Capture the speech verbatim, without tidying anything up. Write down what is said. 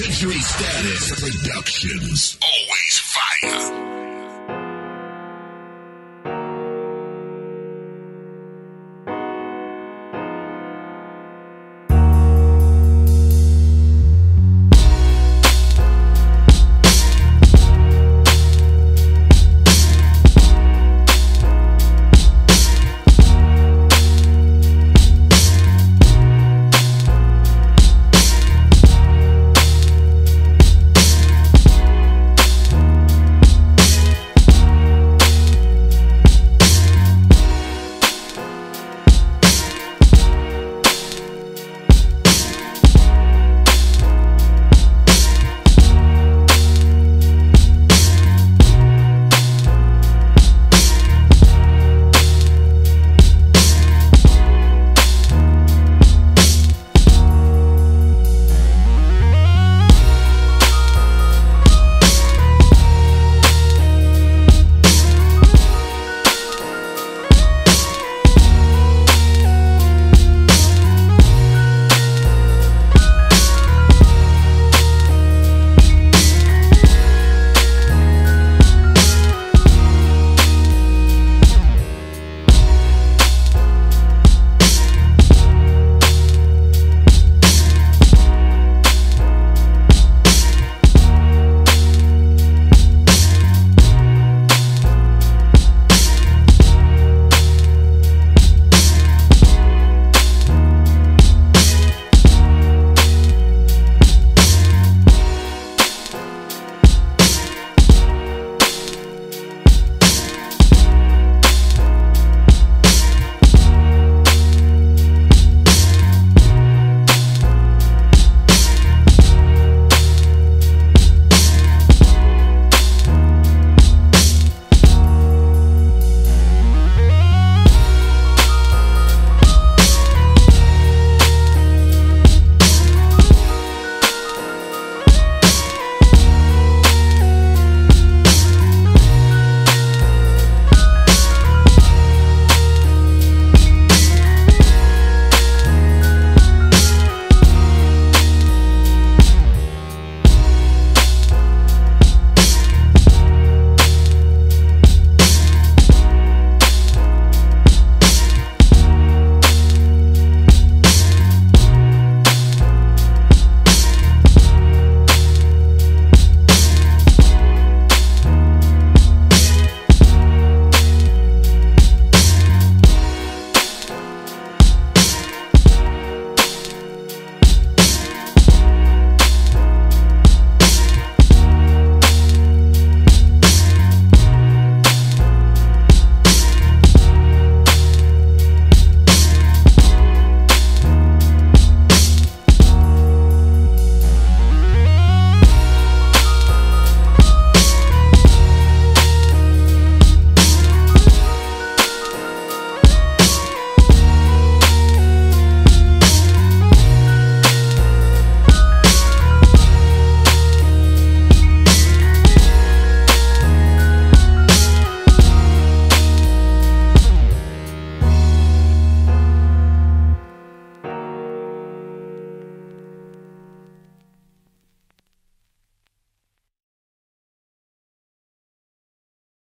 Sentury Status Productions. Always fire.